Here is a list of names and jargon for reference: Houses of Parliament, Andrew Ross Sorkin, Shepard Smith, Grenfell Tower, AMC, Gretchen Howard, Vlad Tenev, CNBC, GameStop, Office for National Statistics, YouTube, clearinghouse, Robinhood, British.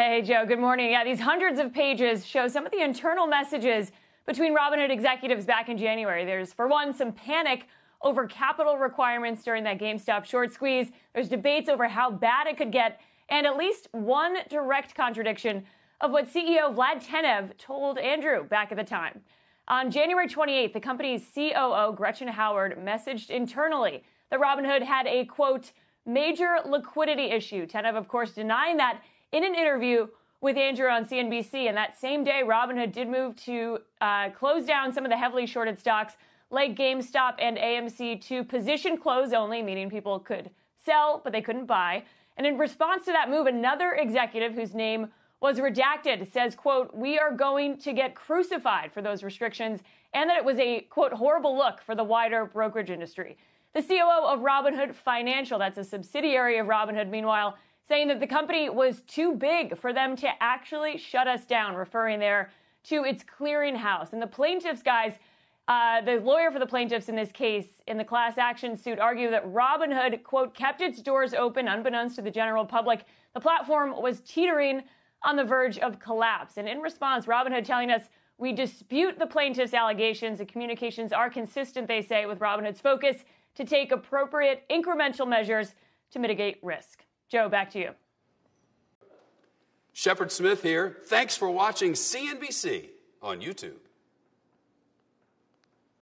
Hey, Joe, good morning. Yeah, these hundreds of pages show some of the internal messages between Robinhood executives back in January. There's, for one, some panic over capital requirements during that GameStop short squeeze. There's debates over how bad it could get, and at least one direct contradiction of what CEO Vlad Tenev told Andrew back at the time. On January 28th, the company's COO, Gretchen Howard, messaged internally that Robinhood had a, quote, major liquidity issue. Tenev, of course, denying that in an interview with Andrew on CNBC. And that same day, Robinhood did move to close down some of the heavily shorted stocks like GameStop and AMC to position close only, meaning people could sell, but they couldn't buy. And in response to that move, another executive whose name was redacted says, quote, we are going to get crucified for those restrictions, and that it was a, quote, horrible look for the wider brokerage industry. The COO of Robinhood Financial, that's a subsidiary of Robinhood, meanwhile, saying that the company was too big for them to actually shut us down, referring there to its clearinghouse. And the plaintiffs, guys, the lawyer for the plaintiffs in this case, in the class action suit, argued that Robinhood, quote, kept its doors open unbeknownst to the general public. The platform was teetering on the verge of collapse. And in response, Robinhood telling us, we dispute the plaintiffs' allegations. The communications are consistent, they say, with Robinhood's focus to take appropriate incremental measures to mitigate risk. Joe, back to you. Shepard Smith here. Thanks for watching CNBC on YouTube.